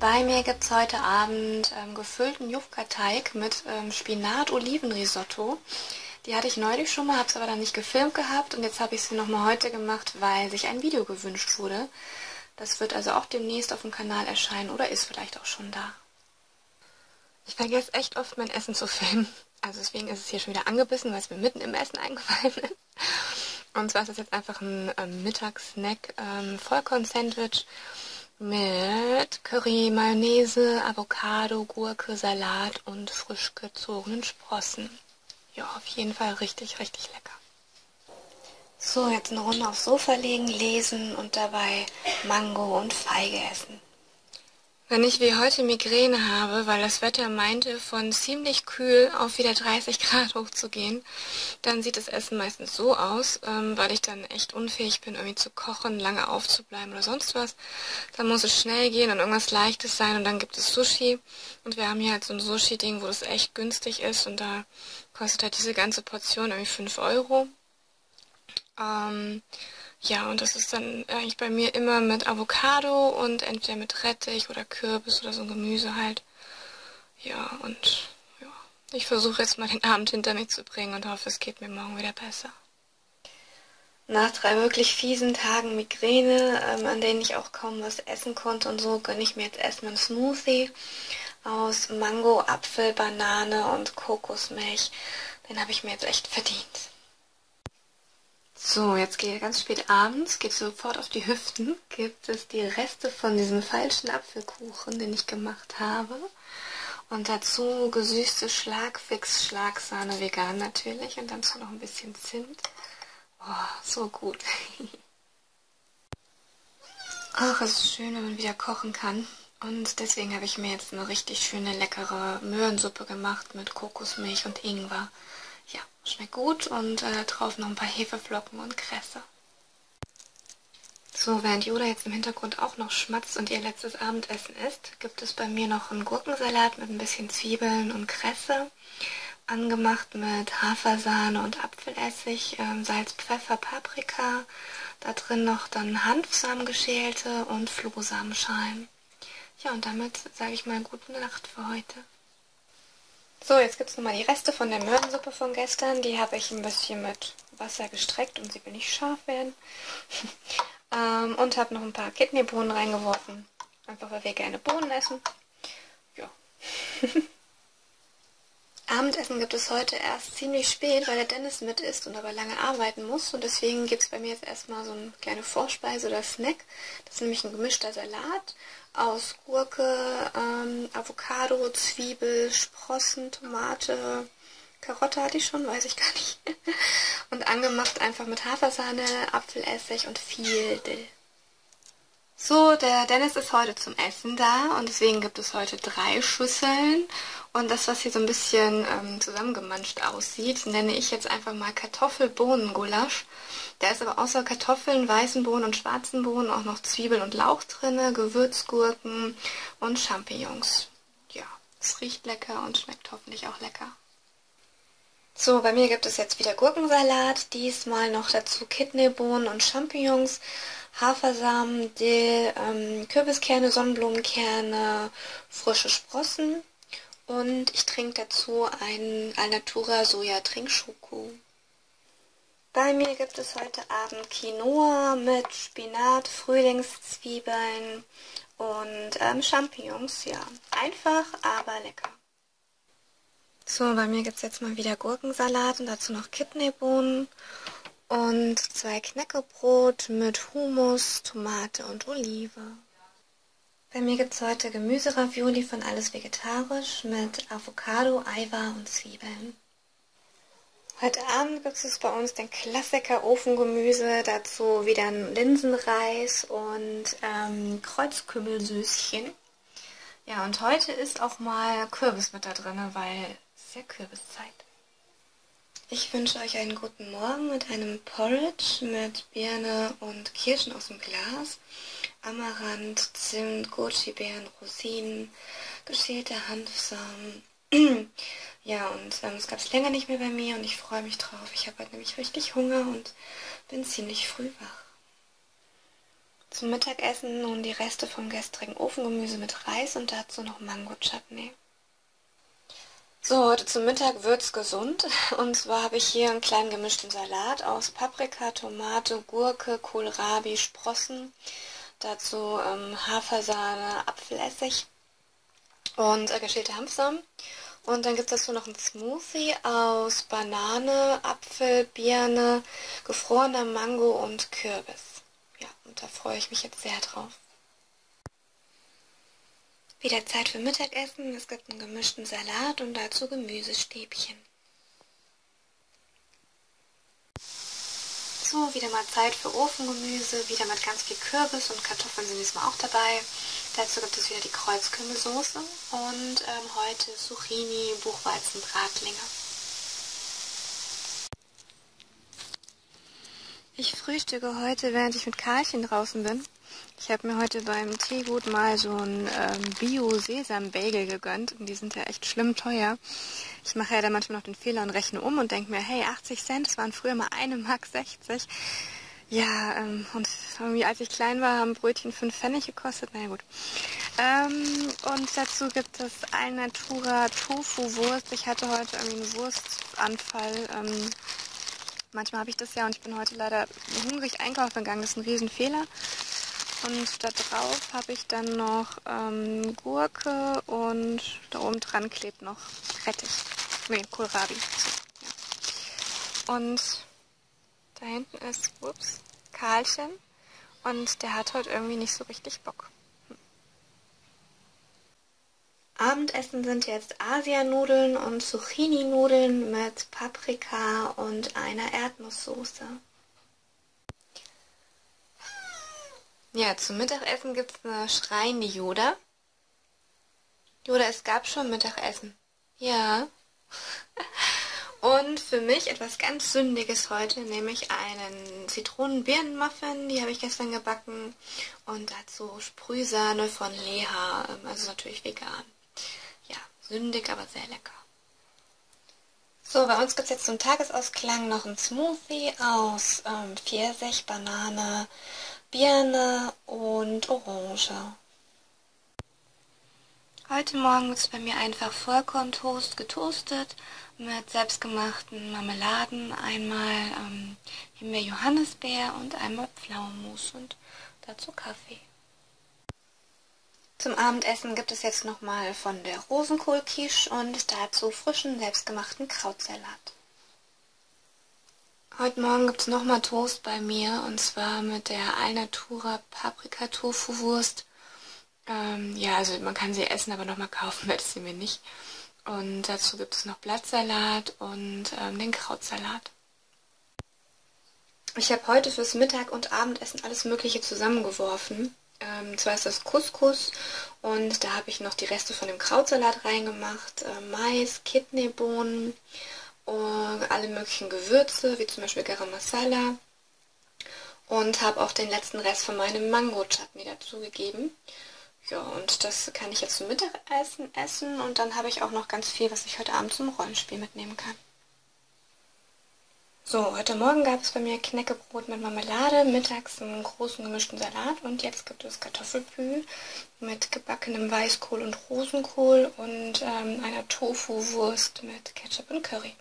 Bei mir gibt es heute Abend gefüllten Jufka-Teig mit Spinat-Oliven-Risotto. Die hatte ich neulich schon mal, habe es aber dann nicht gefilmt gehabt und jetzt habe ich sie nochmal heute gemacht, weil sich ein Video gewünscht wurde. Das wird also auch demnächst auf dem Kanal erscheinen oder ist vielleicht auch schon da. Ich vergesse echt oft, mein Essen zu filmen. Also deswegen ist es hier schon wieder angebissen, weil es mir mitten im Essen eingefallen ist. Und zwar ist das jetzt einfach ein Mittagssnack, Vollkorn-Sandwich mit Curry, Mayonnaise, Avocado, Gurke, Salat und frisch gezogenen Sprossen. Ja, auf jeden Fall richtig, richtig lecker. So, jetzt eine Runde aufs Sofa legen, lesen und dabei Mango und Feige essen. Wenn ich wie heute Migräne habe, weil das Wetter meinte, von ziemlich kühl auf wieder 30 Grad hochzugehen, dann sieht das Essen meistens so aus, weil ich dann echt unfähig bin, irgendwie zu kochen, lange aufzubleiben oder sonst was. Dann muss es schnell gehen und irgendwas Leichtes sein und dann gibt es Sushi. Und wir haben hier halt so ein Sushi-Ding, wo das echt günstig ist und da kostet halt diese ganze Portion irgendwie 5 €. Ja, und das ist dann eigentlich bei mir immer mit Avocado und entweder mit Rettich oder Kürbis oder so ein Gemüse halt. Ja, und ja, ich versuche jetzt mal den Abend hinter mich zu bringen und hoffe, es geht mir morgen wieder besser. Nach 3 wirklich fiesen Tagen Migräne, an denen ich auch kaum was essen konnte und so, gönne ich mir jetzt erstmal einen Smoothie aus Mango, Apfel, Banane und Kokosmilch. Den habe ich mir jetzt echt verdient. So, jetzt geht ganz spät abends, geht sofort auf die Hüften, gibt es die Reste von diesem falschen Apfelkuchen, den ich gemacht habe. Und dazu gesüßte Schlagfix, Schlagsahne, vegan natürlich und dazu noch ein bisschen Zimt. Oh, so gut. Ach, es ist schön, wenn man wieder kochen kann. Und deswegen habe ich mir jetzt eine richtig schöne, leckere Möhrensuppe gemacht mit Kokosmilch und Ingwer. Ja, schmeckt gut und drauf noch ein paar Hefeflocken und Kresse. So, während Yoda jetzt im Hintergrund auch noch schmatzt und ihr letztes Abendessen isst, gibt es bei mir noch einen Gurkensalat mit ein bisschen Zwiebeln und Kresse, angemacht mit Hafersahne und Apfelessig, Salz, Pfeffer, Paprika, da drin noch dann Hanfsamen geschälte und Flohsamenschalen. Ja, und damit sage ich mal gute Nacht für heute. So, jetzt gibt es nochmal die Reste von der Möhrensuppe von gestern. Die habe ich ein bisschen mit Wasser gestreckt und sie will nicht scharf werden. Und habe noch ein paar Kidneybohnen reingeworfen. Einfach, weil wir gerne Bohnen essen. Ja. Abendessen gibt es heute erst ziemlich spät, weil der Dennis mit ist und aber lange arbeiten muss. Und deswegen gibt es bei mir jetzt erstmal so eine kleine Vorspeise oder Snack. Das ist nämlich ein gemischter Salat aus Gurke, Avocado, Zwiebel, Sprossen, Tomate, Karotte hatte ich schon, weiß ich gar nicht. Und angemacht einfach mit Hafersahne, Apfelessig und viel Dill. So, der Dennis ist heute zum Essen da und deswegen gibt es heute 3 Schüsseln. Und das, was hier so ein bisschen zusammengemanscht aussieht, nenne ich jetzt einfach mal Kartoffelbohnengulasch. Da ist aber außer Kartoffeln, weißen Bohnen und schwarzen Bohnen auch noch Zwiebeln und Lauch drin, Gewürzgurken und Champignons. Ja, es riecht lecker und schmeckt hoffentlich auch lecker. So, bei mir gibt es jetzt wieder Gurkensalat, diesmal noch dazu Kidneybohnen und Champignons, Hafersamen, Dill, Kürbiskerne, Sonnenblumenkerne, frische Sprossen und ich trinke dazu einen Alnatura Soja-Trinkschoko. Bei mir gibt es heute Abend Quinoa mit Spinat, Frühlingszwiebeln und Champignons. Ja, einfach, aber lecker. So, bei mir gibt es jetzt mal wieder Gurkensalat und dazu noch Kidneybohnen und 2 Knäckebrot mit Hummus, Tomate und Olive. Bei mir gibt es heute Gemüseravioli von Alles Vegetarisch mit Avocado, Eiweiß und Zwiebeln. Heute Abend gibt es bei uns den Klassiker Ofengemüse, dazu wieder einen Linsenreis und Kreuzkümmelsüßchen. Ja, und heute ist auch mal Kürbis mit da drin, weil es ist ja Kürbiszeit. Ich wünsche euch einen guten Morgen mit einem Porridge mit Birne und Kirschen aus dem Glas, Amaranth, Zimt, Goji-Beeren, Rosinen, geschälte Hanfsamen. Ja, und es gab es länger nicht mehr bei mir und ich freue mich drauf. Ich habe heute nämlich richtig Hunger und bin ziemlich früh wach. Zum Mittagessen nun die Reste vom gestrigen Ofengemüse mit Reis und dazu noch Mango-Chutney. So, heute zum Mittag wird's gesund. Und zwar habe ich hier einen kleinen gemischten Salat aus Paprika, Tomate, Gurke, Kohlrabi, Sprossen, dazu Hafersahne, Apfelessig und geschälte Hanfsamen. Und dann gibt es dazu noch einen Smoothie aus Banane, Apfel, Birne, gefrorener Mango und Kürbis. Ja, und da freue ich mich jetzt sehr drauf. Wieder Zeit für Mittagessen. Es gibt einen gemischten Salat und dazu Gemüsestäbchen. So, wieder mal Zeit für Ofengemüse. Wieder mit ganz viel Kürbis und Kartoffeln sind diesmal auch dabei. Dazu gibt es wieder die Kreuzkümmelsoße und heute Zucchini, Buchweizen, Bratlinge. Ich frühstücke heute, während ich mit Karlchen draußen bin. Ich habe mir heute beim Teegut mal so einen Bio-Sesam-Bagel gegönnt. Und die sind ja echt schlimm teuer. Ich mache ja da manchmal noch den Fehler und rechne um und denke mir, hey, 80 Cent, das waren früher mal 1,60 Mark. Ja, und irgendwie als ich klein war, haben Brötchen 5 Pfennig gekostet. Na ja, gut. Und dazu gibt es ein Natura-Tofu-Wurst. Ich hatte heute irgendwie einen Wurstanfall. Manchmal habe ich das ja und ich bin heute leider hungrig einkaufen gegangen. Das ist ein Riesenfehler. Und da drauf habe ich dann noch Gurke und da oben dran klebt noch Rettich. Nee, Kohlrabi. So, ja. Und da hinten ist, ups, Karlchen. Und der hat heute irgendwie nicht so richtig Bock. Abendessen sind jetzt Asianudeln und Zucchini-Nudeln mit Paprika und einer Erdnusssoße. Ja, zum Mittagessen gibt es eine schreiende Yoda. Yoda, es gab schon Mittagessen. Ja. Und für mich etwas ganz Sündiges heute, nämlich einen Zitronenbirnenmuffin. Die habe ich gestern gebacken. Und dazu Sprühsahne von Leha. Also natürlich vegan. Ja, sündig, aber sehr lecker. So, bei uns gibt es jetzt zum Tagesausklang noch einen Smoothie aus Pfirsich, Banane, Birne und Orange. Heute Morgen gibt es bei mir einfach Vollkorntoast getoastet mit selbstgemachten Marmeladen, einmal Himbeer-Johannisbeer und einmal Pflaumenmus und dazu Kaffee. Zum Abendessen gibt es jetzt nochmal von der Rosenkohlquiche und dazu frischen, selbstgemachten Krautsalat. Heute Morgen gibt es nochmal Toast bei mir und zwar mit der Alnatura Paprika-Tofu-Wurst. Ja, also man kann sie essen, aber nochmal kaufen werde ich sie mir nicht. Und dazu gibt es noch Blattsalat und den Krautsalat. Ich habe heute fürs Mittag- und Abendessen alles Mögliche zusammengeworfen. Zwar ist das Couscous und da habe ich noch die Reste von dem Krautsalat reingemacht, Mais, Kidneybohnen und alle möglichen Gewürze, wie zum Beispiel Garam Masala, und habe auch den letzten Rest von meinem Mango-Chutney dazugegeben. Ja, und das kann ich jetzt zum Mittagessen essen und dann habe ich auch noch ganz viel, was ich heute Abend zum Rollenspiel mitnehmen kann. So, heute Morgen gab es bei mir Knäckebrot mit Marmelade, mittags einen großen gemischten Salat und jetzt gibt es Kartoffelpü mit gebackenem Weißkohl und Rosenkohl und einer Tofu-Wurst mit Ketchup und Curry.